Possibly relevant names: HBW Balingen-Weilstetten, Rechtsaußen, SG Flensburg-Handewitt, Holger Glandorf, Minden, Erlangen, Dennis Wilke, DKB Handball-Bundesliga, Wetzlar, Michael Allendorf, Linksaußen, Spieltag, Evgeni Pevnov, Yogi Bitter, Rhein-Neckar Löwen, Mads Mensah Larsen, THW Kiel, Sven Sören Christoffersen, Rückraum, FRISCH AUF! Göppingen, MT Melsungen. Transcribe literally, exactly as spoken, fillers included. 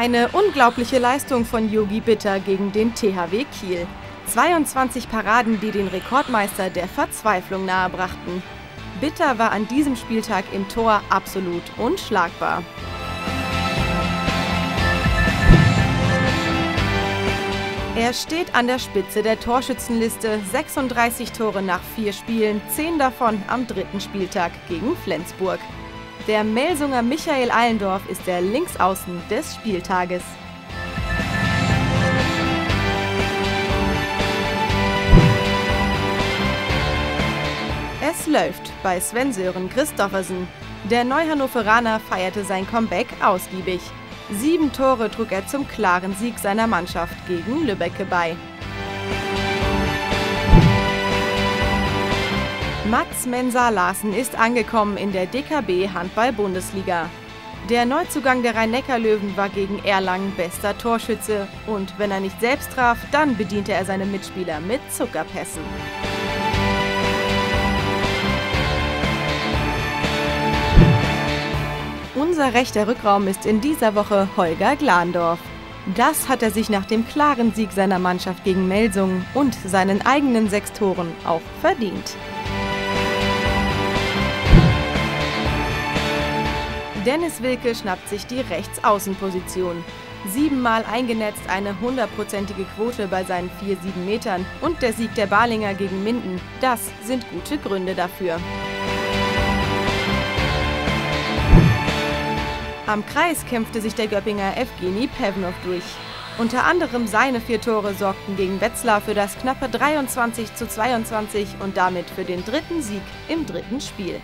Eine unglaubliche Leistung von Yogi Bitter gegen den T H W Kiel. zweiundzwanzig Paraden, die den Rekordmeister der Verzweiflung nahebrachten. Bitter war an diesem Spieltag im Tor absolut unschlagbar. Er steht an der Spitze der Torschützenliste, sechsunddreißig Tore nach vier Spielen, zehn davon am dritten Spieltag gegen Flensburg. Der Melsunger Michael Allendorf ist der Linksaußen des Spieltages. Es läuft bei Sven Sören Christoffersen. Der Neuhannoveraner feierte sein Comeback ausgiebig. Sieben Tore trug er zum klaren Sieg seiner Mannschaft gegen Lübbecke bei. Mads Mensah Larsen ist angekommen in der D K B Handball-Bundesliga. Der Neuzugang der Rhein-Neckar Löwen war gegen Erlangen bester Torschütze und wenn er nicht selbst traf, dann bediente er seine Mitspieler mit Zuckerpässen. Unser rechter Rückraum ist in dieser Woche Holger Glandorf. Das hat er sich nach dem klaren Sieg seiner Mannschaft gegen Melsungen und seinen eigenen sechs Toren auch verdient. Dennis Wilke schnappt sich die Rechtsaußenposition. Siebenmal eingenetzt, eine hundertprozentige Quote bei seinen vier Siebenmetern und der Sieg der Balinger gegen Minden, das sind gute Gründe dafür. Am Kreis kämpfte sich der Göppinger Evgeni Pevnov durch. Unter anderem seine vier Tore sorgten gegen Wetzlar für das knappe dreiundzwanzig zu zweiundzwanzig und damit für den dritten Sieg im dritten Spiel.